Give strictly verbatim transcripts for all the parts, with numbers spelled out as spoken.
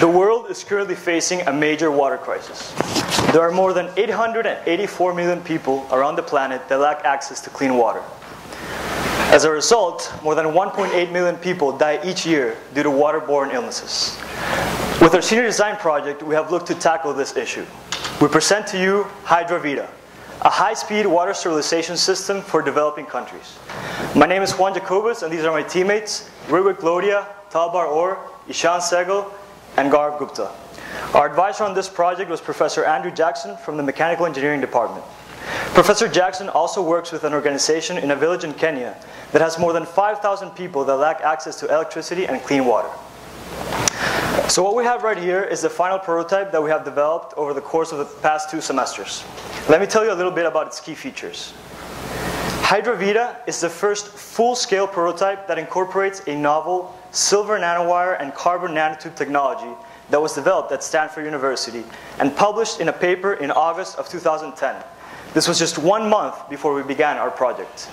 The world is currently facing a major water crisis. There are more than eight hundred eighty-four million people around the planet that lack access to clean water. As a result, more than one point eight million people die each year due to waterborne illnesses. With our senior design project, we have looked to tackle this issue. We present to you HydraVita, a high-speed water sterilization system for developing countries. My name is Juan Jacobus, and these are my teammates, Ritwik Lodhiya, Tal Bar-Or, Ishan Segal, and Gaurav Gupta. Our advisor on this project was Professor Andrew Jackson from the Mechanical Engineering Department. Professor Jackson also works with an organization in a village in Kenya that has more than five thousand people that lack access to electricity and clean water. So what we have right here is the final prototype that we have developed over the course of the past two semesters. Let me tell you a little bit about its key features. HydraVita is the first full-scale prototype that incorporates a novel silver nanowire and carbon nanotube technology that was developed at Stanford University and published in a paper in August of two thousand ten. This was just one month before we began our project.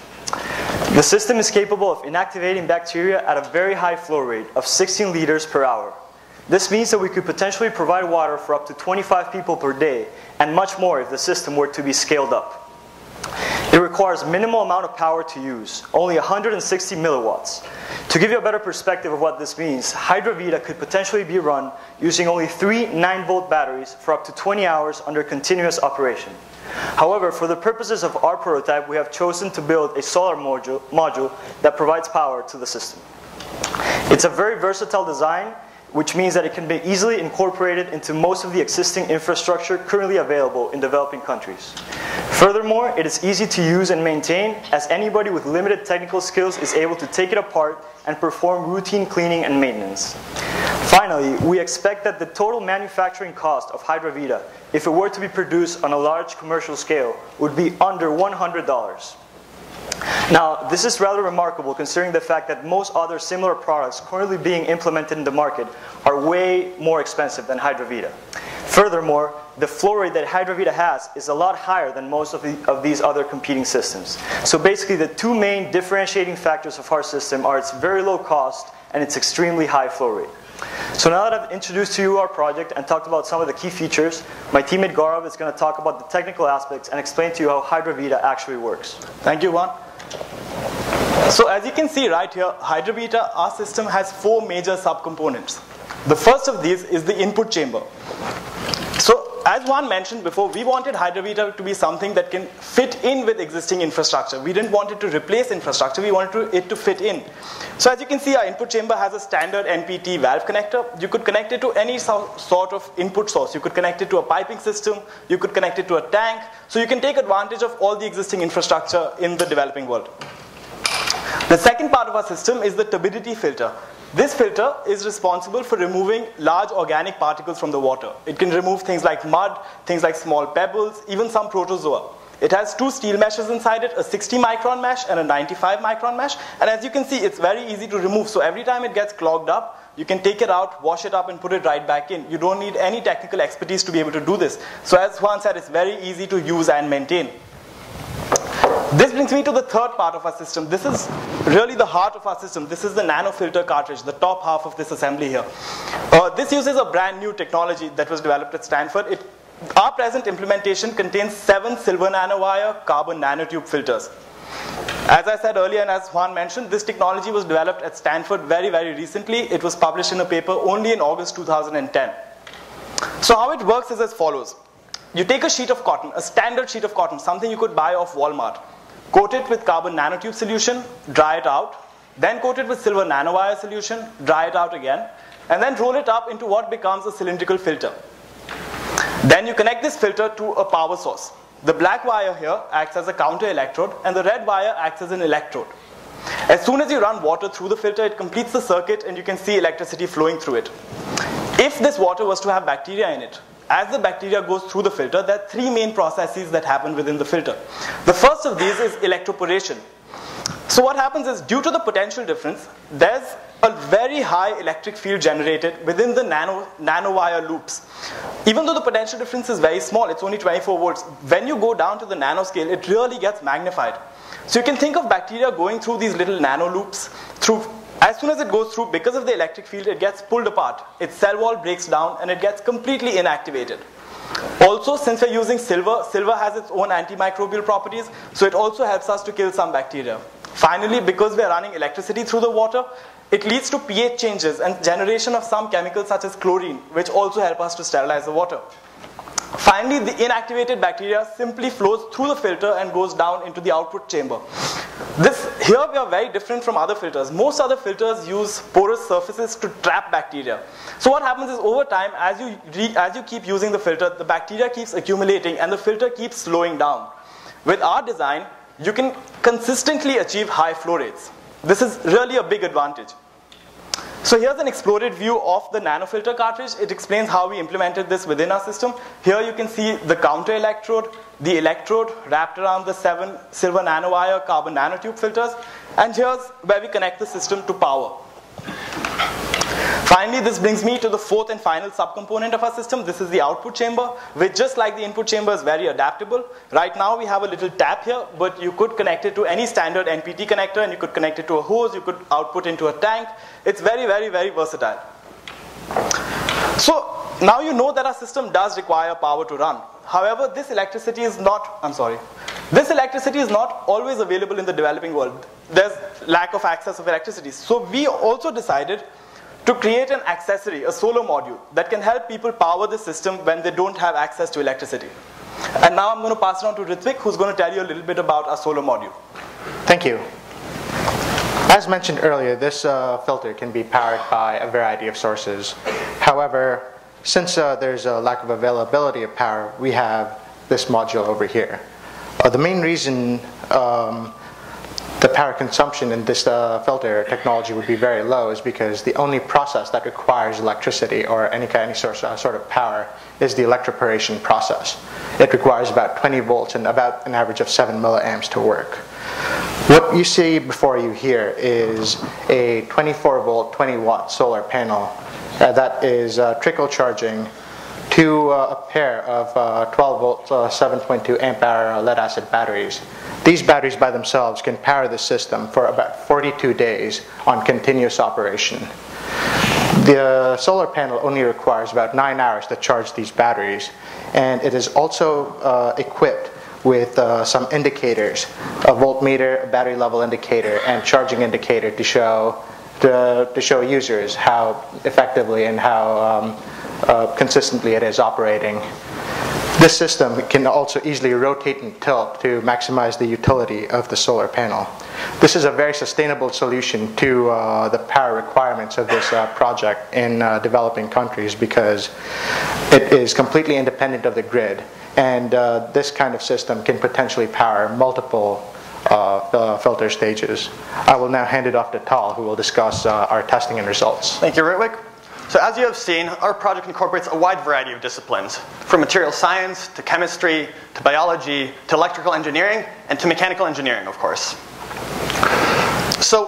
The system is capable of inactivating bacteria at a very high flow rate of sixteen liters per hour. This means that we could potentially provide water for up to twenty-five people per day, and much more if the system were to be scaled up. It requires minimal amount of power to use, only one hundred sixty milliwatts. To give you a better perspective of what this means, HydraVita could potentially be run using only three nine-volt batteries for up to twenty hours under continuous operation. However, for the purposes of our prototype, we have chosen to build a solar module, module that provides power to the system. It's a very versatile design, which means that it can be easily incorporated into most of the existing infrastructure currently available in developing countries. Furthermore, it is easy to use and maintain, as anybody with limited technical skills is able to take it apart and perform routine cleaning and maintenance. Finally, we expect that the total manufacturing cost of HydraVita, if it were to be produced on a large commercial scale, would be under one hundred dollars. Now, this is rather remarkable considering the fact that most other similar products currently being implemented in the market are way more expensive than HydraVita. Furthermore, the flow rate that HydraVita has is a lot higher than most of, the, of these other competing systems. So basically, the two main differentiating factors of our system are its very low cost and its extremely high flow rate. So now that I've introduced to you our project and talked about some of the key features, my teammate Gaurav is going to talk about the technical aspects and explain to you how HydraVita actually works. Thank you, Juan. So as you can see right here, HydraVita, our system, has four major subcomponents. The first of these is the input chamber. So as Juan mentioned before, we wanted HydraVita to be something that can fit in with existing infrastructure. We didn't want it to replace infrastructure, we wanted it to fit in. So as you can see, our input chamber has a standard N P T valve connector. You could connect it to any so sort of input source. You could connect it to a piping system, you could connect it to a tank. So you can take advantage of all the existing infrastructure in the developing world. The second part of our system is the turbidity filter. This filter is responsible for removing large organic particles from the water. It can remove things like mud, things like small pebbles, even some protozoa. It has two steel meshes inside it, a sixty micron mesh and a ninety-five micron mesh. And as you can see, it's very easy to remove. So every time it gets clogged up, you can take it out, wash it up, and put it right back in. You don't need any technical expertise to be able to do this. So as Juan said, it's very easy to use and maintain. This brings me to the third part of our system. This is really the heart of our system. This is the nanofilter cartridge, the top half of this assembly here. Uh, this uses a brand new technology that was developed at Stanford. It, our present implementation contains seven silver nanowire carbon nanotube filters. As I said earlier and as Juan mentioned, this technology was developed at Stanford very, very recently. It was published in a paper only in August two thousand ten. So how it works is as follows. You take a sheet of cotton, a standard sheet of cotton, something you could buy off Walmart. Coat it with carbon nanotube solution, dry it out, then coat it with silver nanowire solution, dry it out again, and then roll it up into what becomes a cylindrical filter. Then you connect this filter to a power source. The black wire here acts as a counter electrode, and the red wire acts as an electrode. As soon as you run water through the filter, it completes the circuit, and you can see electricity flowing through it. If this water was to have bacteria in it, as the bacteria goes through the filter, there are three main processes that happen within the filter. The first of these is electroporation. So what happens is, due to the potential difference, there's a very high electric field generated within the nano, nanowire loops. Even though the potential difference is very small, it's only twenty-four volts, when you go down to the nanoscale, it really gets magnified. So you can think of bacteria going through these little nano loops through As soon as it goes through, because of the electric field, it gets pulled apart. Its cell wall breaks down and it gets completely inactivated. Also, since we're using silver, silver has its own antimicrobial properties, so it also helps us to kill some bacteria. Finally, because we're running electricity through the water, it leads to pH changes and generation of some chemicals such as chlorine, which also help us to sterilize the water. Finally, the inactivated bacteria simply flows through the filter and goes down into the output chamber. This, here we are very different from other filters. Most other filters use porous surfaces to trap bacteria. So what happens is, over time, as you, re, as you keep using the filter, the bacteria keeps accumulating and the filter keeps slowing down. With our design, you can consistently achieve high flow rates. This is really a big advantage. So here's an exploded view of the nanofilter cartridge. It explains how we implemented this within our system. Here you can see the counter electrode, the electrode wrapped around the seven silver nanowire carbon nanotube filters, and here's where we connect the system to power. Finally, this brings me to the fourth and final subcomponent of our system. This is the output chamber, which, just like the input chamber, is very adaptable. Right now we have a little tap here, but you could connect it to any standard N P T connector, and you could connect it to a hose, you could output into a tank. It's very, very, very versatile. So now you know that our system does require power to run. However, this electricity is not, I'm sorry, this electricity is not always available in the developing world. There's lack of access of electricity. So we also decided to create an accessory, a solar module, that can help people power the system when they don't have access to electricity. And now I'm going to pass it on to Ritwik, who's going to tell you a little bit about our solar module. Thank you. As mentioned earlier, this uh, filter can be powered by a variety of sources. However, since uh, there's a lack of availability of power, we have this module over here. Uh, the main reason um, the power consumption in this uh, filter technology would be very low is because the only process that requires electricity or any kind of source, uh, sort of power is the electroporation process. It requires about twenty volts and about an average of seven milliamps to work. What you see before you here is a twenty-four volt, twenty watt solar panel uh, that is uh, trickle charging to uh, a pair of uh, twelve volt, uh, seven point two amp hour lead acid batteries. These batteries by themselves can power the system for about forty-two days on continuous operation. The uh, solar panel only requires about nine hours to charge these batteries, and it is also uh, equipped with uh, some indicators, a voltmeter, a battery level indicator, and charging indicator to show, to, to show users how effectively and how um, Uh, consistently it is operating. This system can also easily rotate and tilt to maximize the utility of the solar panel. This is a very sustainable solution to uh, the power requirements of this uh, project in uh, developing countries, because it is completely independent of the grid, and uh, this kind of system can potentially power multiple Uh, filter stages. I will now hand it off to Tal, who will discuss uh, our testing and results. Thank you, Ritwik. So as you have seen, our project incorporates a wide variety of disciplines, from material science to chemistry to biology to electrical engineering and to mechanical engineering, of course. So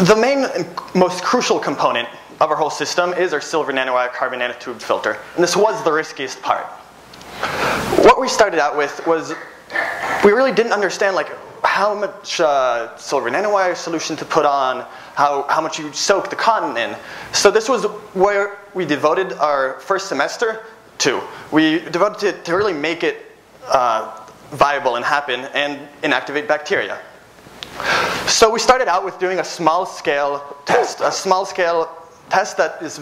the main most crucial component of our whole system is our silver nanowire carbon nanotube filter, and this was the riskiest part. What we started out with was we really didn't understand like how much uh, silver nanowire solution to put on, how, how much you soak the cotton in. So this was where we devoted our first semester to. We devoted it to really make it uh, viable and happen and inactivate bacteria. So we started out with doing a small scale test, a small scale test that is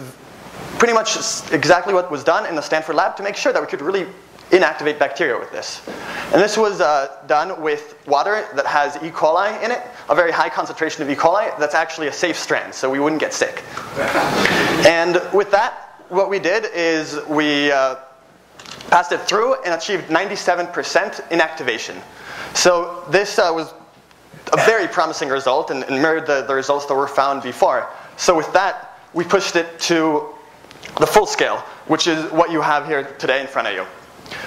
pretty much exactly what was done in the Stanford lab to make sure that we could really inactivate bacteria with this. And this was uh, done with water that has E. coli in it, a very high concentration of E. coli that's actually a safe strand, so we wouldn't get sick. And with that, what we did is we uh, passed it through and achieved ninety-seven percent inactivation. So this uh, was a very promising result and, and mirrored the, the results that were found before. So with that, we pushed it to the full scale, which is what you have here today in front of you.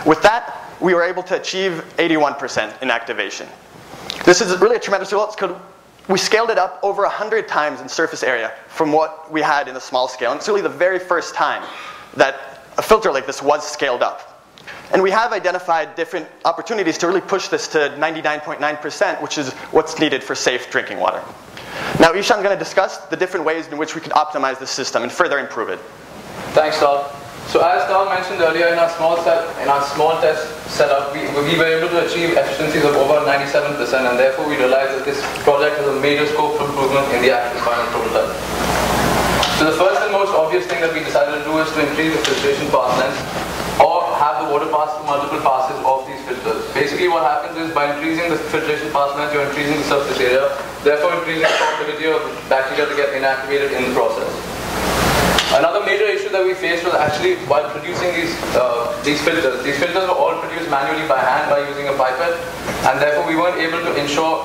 With that, we were able to achieve eighty-one percent inactivation. This is really a tremendous result because we scaled it up over one hundred times in surface area from what we had in the small scale. And it's really the very first time that a filter like this was scaled up. And we have identified different opportunities to really push this to ninety-nine point nine percent, which is what's needed for safe drinking water. Now Ishan's going to discuss the different ways in which we can optimize this system and further improve it. Thanks, Tal. So as Tal mentioned earlier, in our small set, in our small test setup, we, we were able to achieve efficiencies of over ninety-seven percent, and therefore we realized that this project has a major scope for improvement in the actual final prototype. So the first and most obvious thing that we decided to do is to increase the filtration pass length, or have the water pass through multiple passes of these filters. Basically what happens is, by increasing the filtration pass length, you're increasing the surface area, therefore increasing the probability of bacteria to get inactivated in the process. Another major issue that we faced was actually while producing these uh, these filters. These filters were all produced manually by hand by using a pipette, and therefore we weren't able to ensure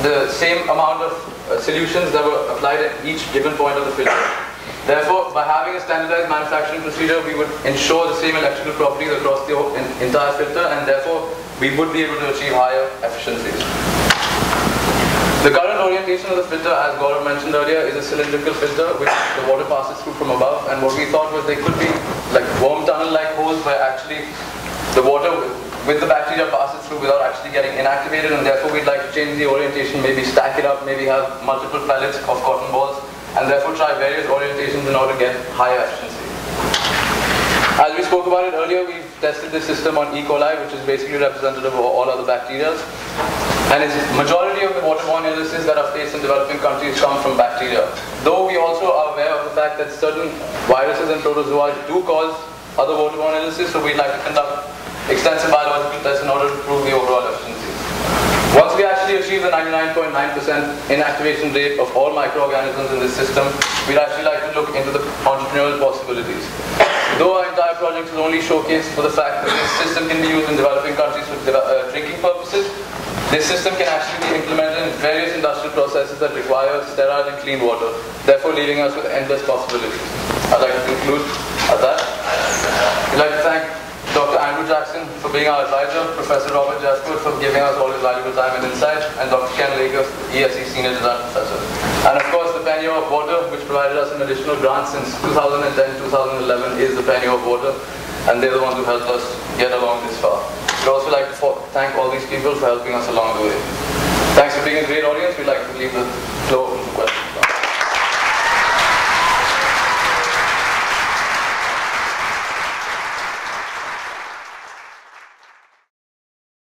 the same amount of uh, solutions that were applied at each given point of the filter. Therefore, by having a standardized manufacturing procedure, we would ensure the same electrical properties across the in, entire filter, and therefore we would be able to achieve higher efficiencies. The current orientation of the filter, as Gaurav mentioned earlier, is a cylindrical filter which the water passes through from above, and what we thought was they could be like worm tunnel-like holes where actually the water with the bacteria passes through without actually getting inactivated, and therefore we'd like to change the orientation, maybe stack it up, maybe have multiple pallets of cotton balls, and therefore try various orientations in order to get higher efficiency. As we spoke about it earlier, we've tested this system on E. coli, which is basically representative of all other bacteria. And it's majority of the waterborne illnesses that are faced in developing countries come from bacteria. Though we also are aware of the fact that certain viruses and protozoa do cause other waterborne illnesses, so we'd like to conduct extensive biological tests in order to prove the overall efficiency. Once we actually achieve the ninety-nine point nine percent inactivation rate of all microorganisms in this system, we'd actually like to look into the entrepreneurial possibilities. Though our entire project is only showcased for the fact that this system can be used in developing countries for uh, drinking purposes, this system can actually be implemented in various industrial processes that require sterile and clean water, therefore leaving us with endless possibilities. I'd like to conclude at that. I'd like to thank Doctor Andrew Jackson for being our advisor, Professor Robert Jasper for giving us all his valuable time and insight, and Doctor Ken Laker, E S E Senior Design Professor. And of course, the Penny of Water, which provided us an additional grant since two thousand ten to two thousand eleven, is the Penny of Water, and they're the ones who helped us get along this far. We'd also like to thank all these people for helping us along the way. Thanks for being a great audience. We'd like to leave the floor open for questions.